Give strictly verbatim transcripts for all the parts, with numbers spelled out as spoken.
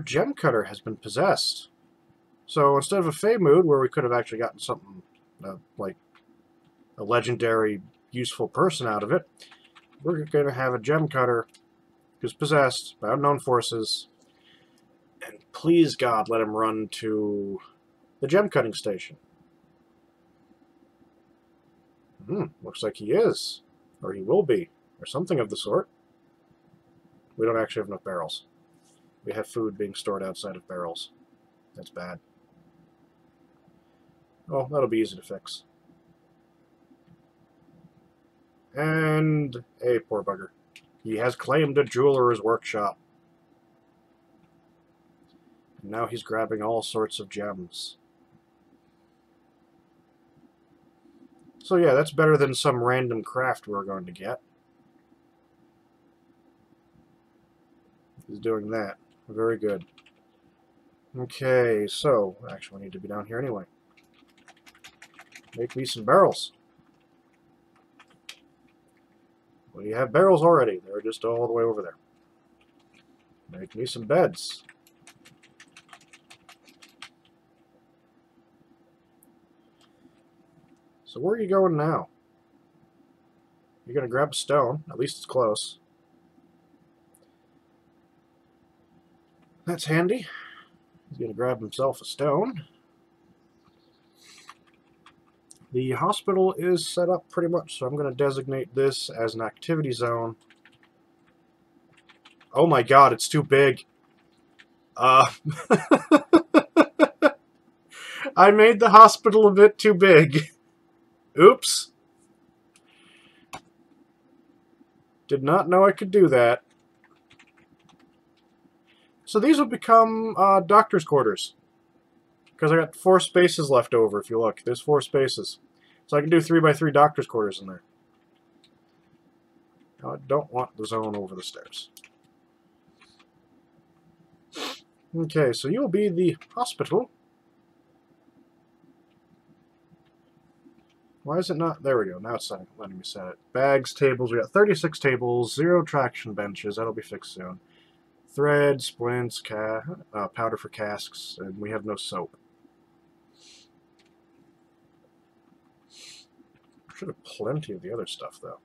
our gem cutter has been possessed. So instead of a Fey Mood, where we could have actually gotten something uh, like a legendary useful person out of it, we're going to have a gem cutter who's possessed by unknown forces. And please God, let him run to the gem cutting station. Hmm, looks like he is, or he will be, or something of the sort. We don't actually have enough barrels. We have food being stored outside of barrels. That's bad. Well, that'll be easy to fix. And, hey, poor bugger. He has claimed a jeweler's workshop. And now he's grabbing all sorts of gems. So yeah, that's better than some random craft we're going to get. He's doing that. Very good. Okay, so, actually I need to be down here anyway. Make me some barrels. Well, you have barrels already. They're just all the way over there. Make me some beds. So where are you going now? You're going to grab a stone. At least it's close. That's handy. He's going to grab himself a stone. The hospital is set up pretty much, so I'm going to designate this as an activity zone. Oh my god, it's too big. Uh, I made the hospital a bit too big. Oops. Did not know I could do that. So these will become uh, doctor's quarters. Because I got four spaces left over, if you look. There's four spaces. So I can do three by three doctor's quarters in there. Now I don't want the zone over the stairs. Okay, so you'll be the hospital. Why is it not? There we go. Now it's letting me set it. Bags, tables. We got thirty-six tables, zero traction benches. That'll be fixed soon. Thread, splints, ca uh, powder for casks, and we have no soap. Should have plenty of the other stuff, though.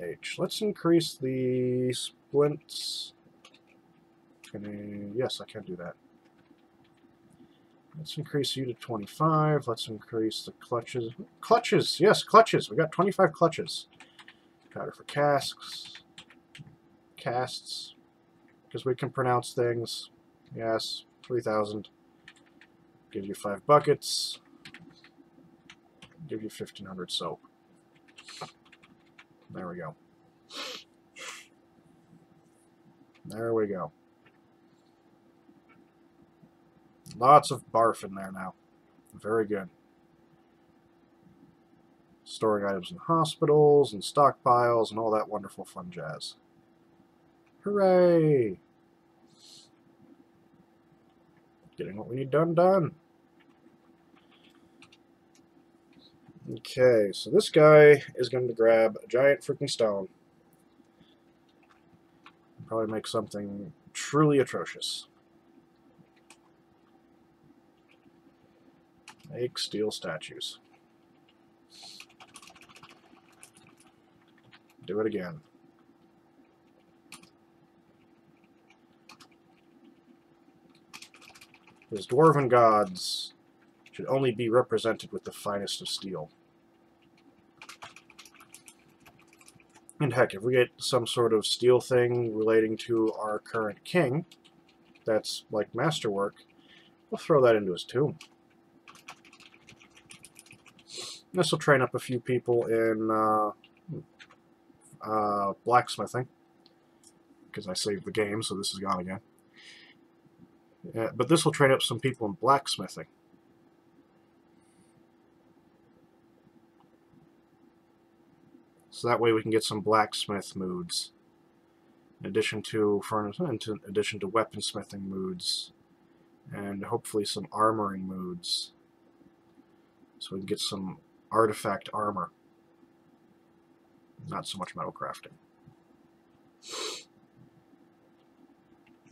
H. Let's increase the splints. twenty. Yes, I can do that. Let's increase you to twenty-five. Let's increase the clutches. Clutches! Yes, clutches! We got twenty-five clutches. Powder for casks. Casts. Because we can pronounce things. Yes, three thousand. Give you five buckets. Give you fifteen hundred soap. There we go. There we go. Lots of barf in there now. Very good. Storing items in hospitals and stockpiles and all that wonderful fun jazz. Hooray! Getting what we need done, done. Okay, so this guy is going to grab a giant freaking stone. Probably make something truly atrocious. Make steel statues. Do it again. His dwarven gods should only be represented with the finest of steel. And heck, if we get some sort of steel thing relating to our current king, that's like masterwork, we'll throw that into his tomb. This will train up a few people in uh, uh, blacksmithing, because I saved the game, so this is gone again. Uh, but this will train up some people in blacksmithing. So that way we can get some blacksmith moods, in addition to furnace, in addition to weaponsmithing moods, and hopefully some armoring moods. So we can get some artifact armor. Not so much metal crafting.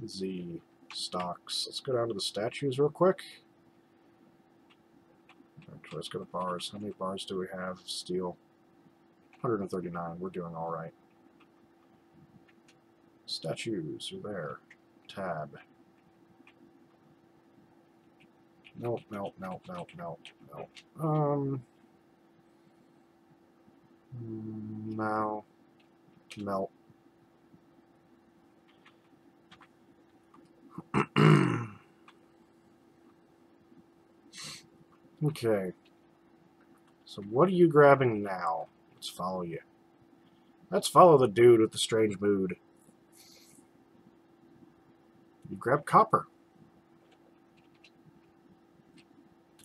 Z. stocks. Let's go down to the statues real quick. Actually, let's go to bars. How many bars do we have? Steel. one hundred thirty-nine. We're doing all right. Statues are there. Tab. Nope, nope, nope, nope, nope, nope. Um. Now. Melt. Okay. So what are you grabbing now? Let's follow you. Let's follow the dude with the strange mood. You grab copper.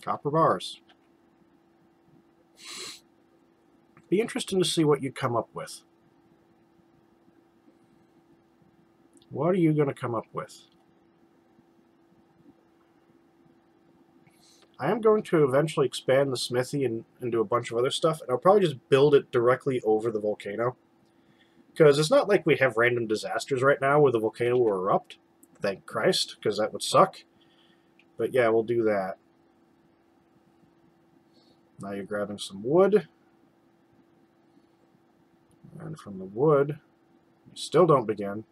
Copper bars. Be interesting to see what you come up with. What are you going to come up with? I am going to eventually expand the smithy and, and do a bunch of other stuff, and I'll probably just build it directly over the volcano. Because it's not like we have random disasters right now where the volcano will erupt. Thank Christ, because that would suck. But yeah, we'll do that. Now you're grabbing some wood. And from the wood, you still don't begin.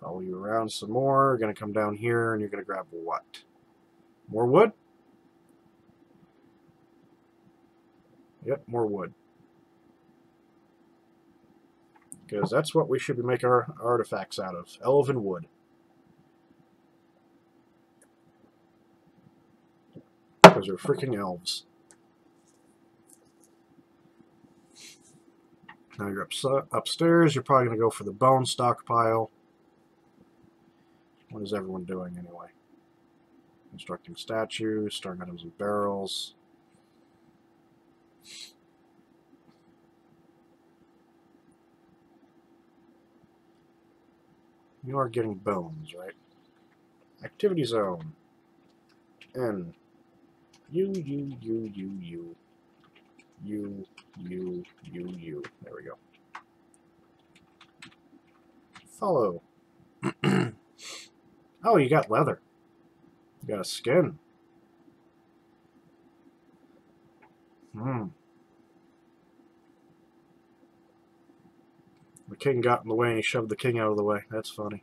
Follow you around some more. You're going to come down here, and you're going to grab what? More wood? Yep, more wood. Because that's what we should be making our artifacts out of. Elven wood. Those are freaking elves. Now you're up, upstairs. You're probably going to go for the bone stockpile. What is everyone doing anyway? Constructing statues, storing items in barrels. You are getting bones, right? Activity zone. N. You, you, you, you, you. You, you, you, you. There we go. Follow. Oh, you got leather. You got a skin. Hmm. The king got in the way and he shoved the king out of the way. That's funny.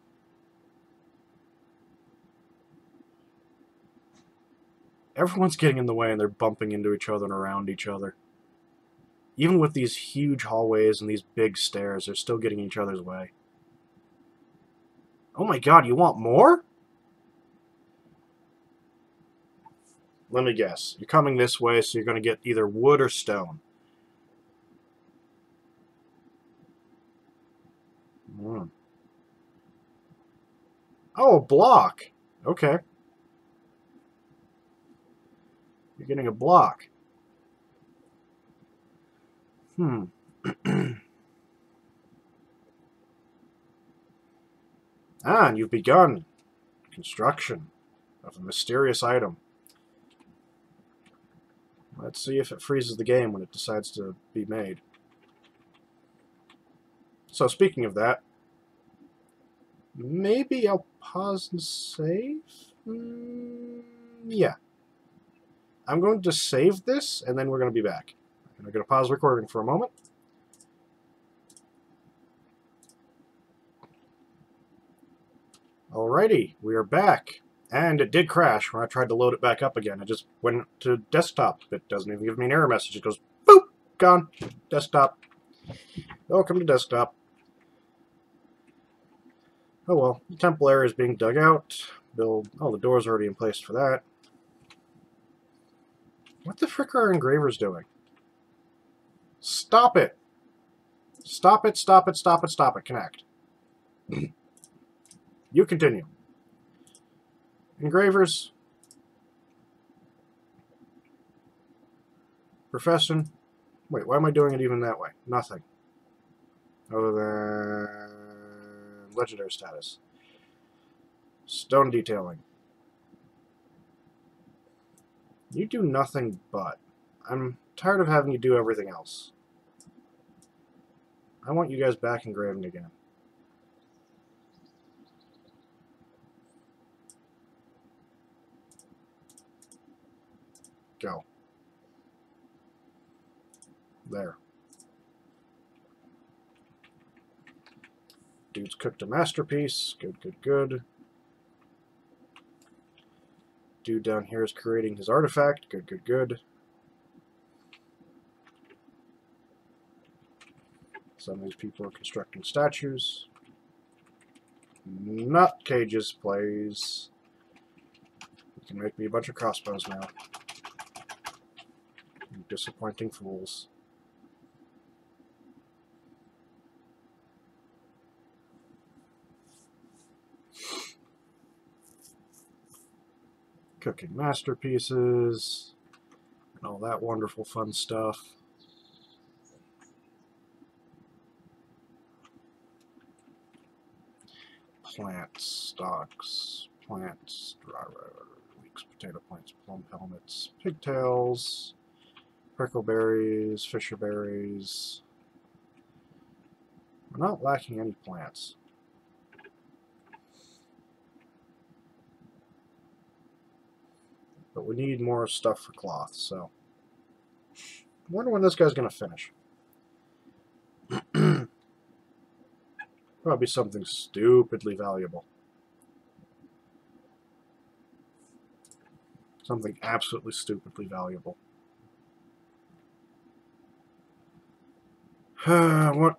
Everyone's getting in the way and they're bumping into each other and around each other. Even with these huge hallways and these big stairs, they're still getting in each other's way. Oh my god, you want more? Let me guess. You're coming this way, so you're going to get either wood or stone. Mm. Oh, a block! Okay. You're getting a block. Hmm. Ah, and you've begun construction of a mysterious item. Let's see if it freezes the game when it decides to be made. So, speaking of that, maybe I'll pause and save? Mm, yeah. I'm going to save this, and then we're going to be back. I'm going to pause recording for a moment. Alrighty, we are back, and it did crash when I tried to load it back up again. It just went to desktop. It doesn't even give me an error message. It goes, boop, gone, desktop. Welcome to desktop. Oh well, the temple area is being dug out. Build, oh, the door's already in place for that. What the frick are our engravers doing? Stop it! Stop it, stop it, stop it, stop it, connect. You continue. Engravers. Profession. Wait, why am I doing it even that way? Nothing. Other than legendary status. Stone detailing. You do nothing but. I'm tired of having you do everything else. I want you guys back engraving again. Go. There. Dude's cooked a masterpiece. Good, good, good. Dude down here is creating his artifact. Good, good, good. Some of these people are constructing statues. Not cages, please. You can make me a bunch of crossbows now. You disappointing fools. Cooking masterpieces and all that wonderful fun stuff. Plants, stalks, plants, dry leeks, potato plants, plum helmets, pigtails, prickleberries, fisherberries. We're not lacking any plants. But we need more stuff for cloth, so. I wonder when this guy's going to finish. Probably something stupidly valuable. Something absolutely stupidly valuable. I want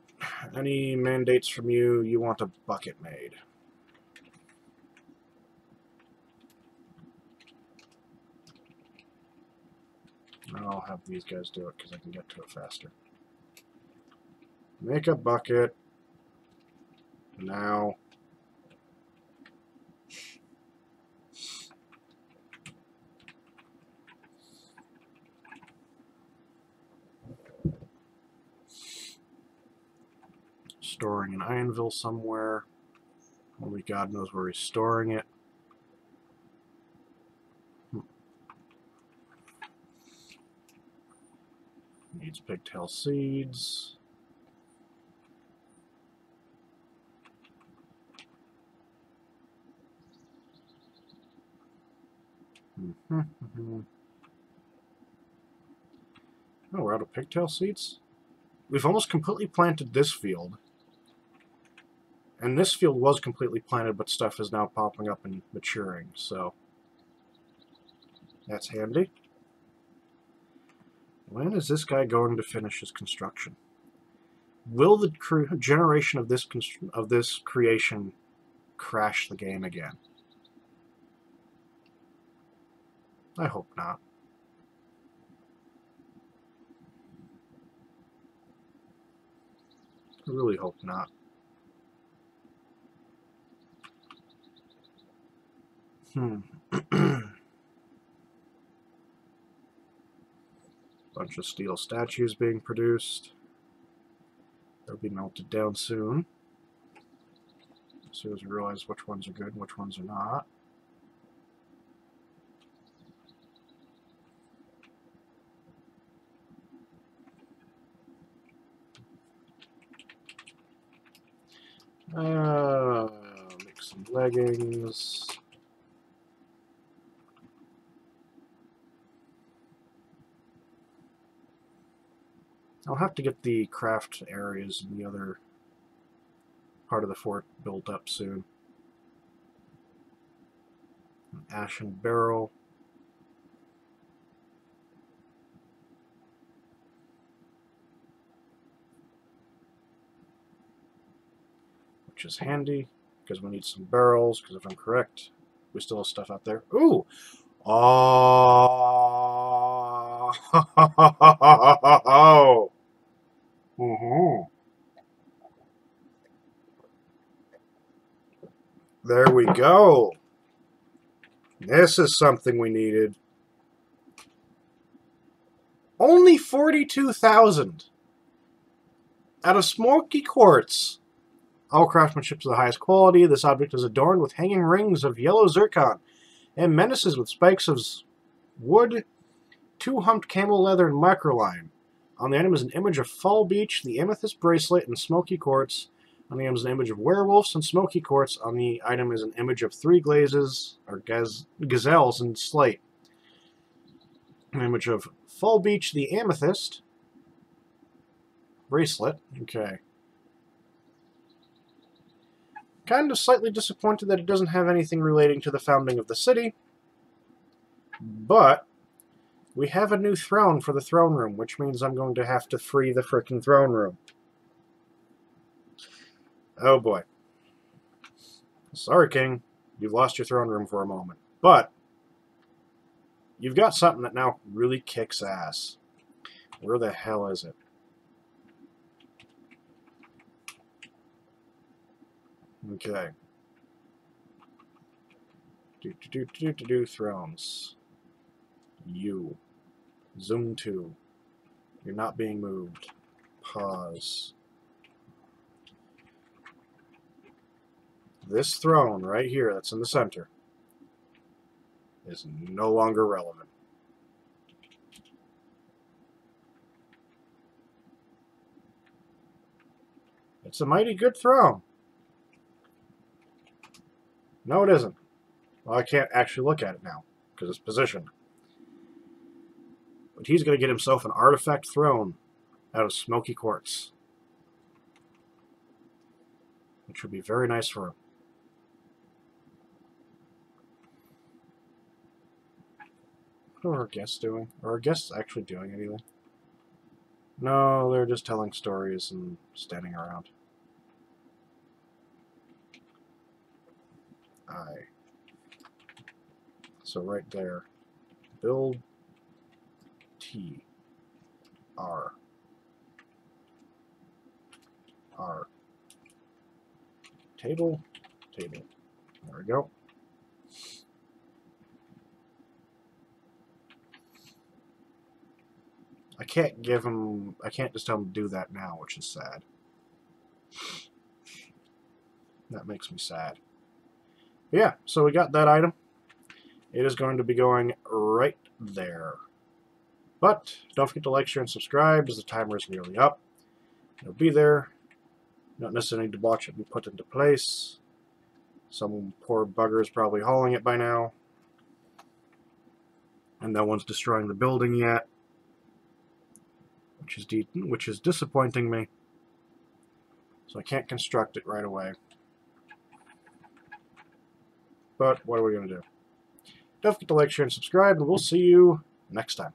any mandates from you. You want a bucket made. I'll have these guys do it because I can get to it faster. Make a bucket. Now, storing an anvil somewhere. Only God knows where he's storing it. Hmm. Needs pigtail seeds. Mm-hmm. Oh, we're out of pigtail seeds? We've almost completely planted this field. And this field was completely planted, but stuff is now popping up and maturing, so that's handy. When is this guy going to finish his construction? Will the cre generation of this, const of this creation crash the game again? I hope not. I really hope not. Hmm. Bunch of steel statues being produced. They'll be melted down soon. As soon as we realize which ones are good and which ones are not. Uh, make some leggings. I'll have to get the craft areas in the other part of the fort built up soon. An ashen barrel. Which is handy, because we need some barrels, because if I'm correct, we still have stuff out there. Ooh! Oh! Oh! Mm-hmm. There we go! This is something we needed. Only forty-two thousand! Out of smoky quartz! All craftsmanship is the highest quality. This object is adorned with hanging rings of yellow zircon and menaces with spikes of wood, two-humped camel leather, and microline. On the item is an image of Fall Beach, the amethyst bracelet, and smoky quartz. On the item is an image of werewolves and smoky quartz. On the item is an image of three glazes, or gaz gazelles, and slate. an image of Fall Beach the Amethyst bracelet. Okay. Kind of slightly disappointed that it doesn't have anything relating to the founding of the city, but we have a new throne for the throne room, which means I'm going to have to free the frickin' throne room. Oh boy. Sorry, King. You've lost your throne room for a moment. But you've got something that now really kicks ass. Where the hell is it? Okay. Do do do do do do thrones. You. Zoom to. You're not being moved. Pause. This throne right here that's in the center is no longer relevant. It's a mighty good throne. No, it isn't. Well, I can't actually look at it now because it's positioned. But he's going to get himself an artifact throne out of smoky quartz, which would be very nice for him. What are our guests doing? Are our guests actually doing anything? No, they're just telling stories and standing around. I. So right there. Build T. R. R. Table. Table. There we go. I can't give him, I can't just tell him to do that now, which is sad. That makes me sad. But yeah, so we got that item. It is going to be going right there. But don't forget to like, share, and subscribe, as the timer is nearly up. It'll be there. Not necessarily need to watch it be put into place. Some poor bugger is probably hauling it by now. And no one's destroying the building yet. Which is, de which is disappointing me. So I can't construct it right away. But what are we going to do? Don't forget to like, share, and subscribe, and we'll see you next time.